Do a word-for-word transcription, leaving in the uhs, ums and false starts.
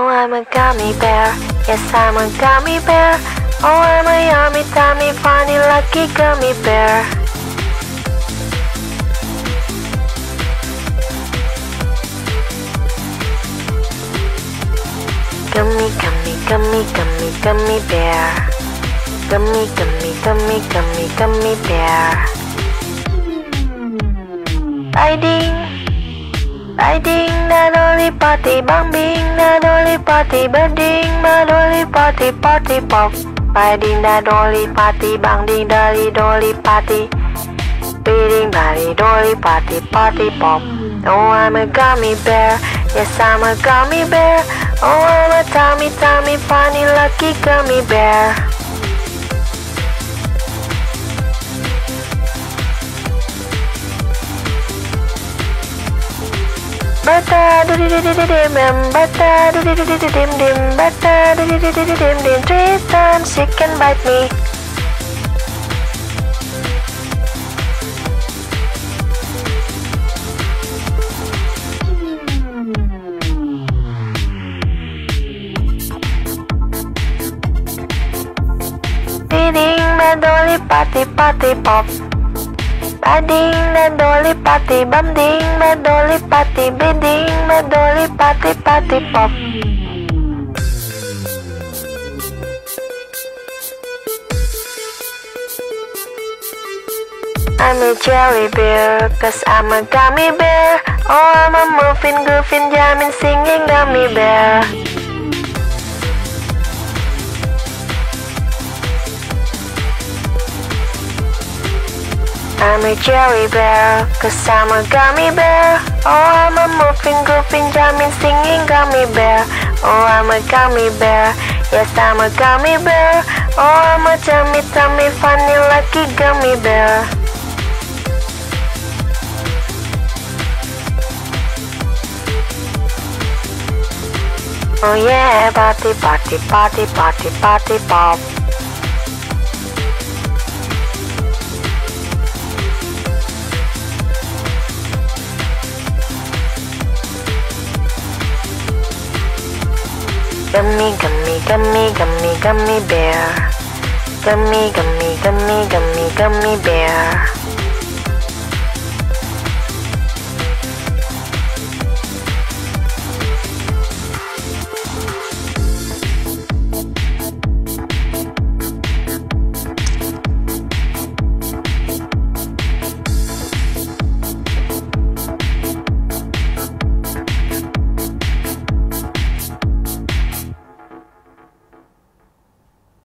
Oh, I'm a gummy bear. Yes, I'm a gummy bear. Oh, I'm a yummy, tummy, funny, lucky gummy bear. Gummy, gummy, gummy, gummy, gummy bear. Gummy, gummy, gummy, gummy, gummy bear. Riding, riding, nanoli party, bumping, nanoli party, birding, nanoli party, party pop. Riding the dolly party, bang ding dolly dolly party, beating dolly dolly party, party pop. Oh, I'm a gummy bear. Yes, I'm a gummy bear. Oh, I'm a tummy tummy funny lucky gummy bear. Bata do do do do dim dim, bata do do do do dim dim, bata do do do do dim dim. Three times she can bite me. Ding the dolly party party pop. Ding the dolly party bum, ding the dolly party be, ding the dolly party party pop. I'm a jelly bear, cause I'm a gummy bear. Oh, I'm a moving, goofing, jamming, singing gummy bear. I'm a jelly bear, cause I'm a gummy bear. Oh, I'm a moving, grooving, jamming, singing gummy bear. Oh, I'm a gummy bear. Yes, I'm a gummy bear. Oh, I'm a tummy, tummy, funny, lucky gummy bear. Oh yeah, party, party, party, party, party, pop. Gummy, gummy, gummy, gummy, gummy bear. Gummy, gummy, gummy, gummy, gummy bear.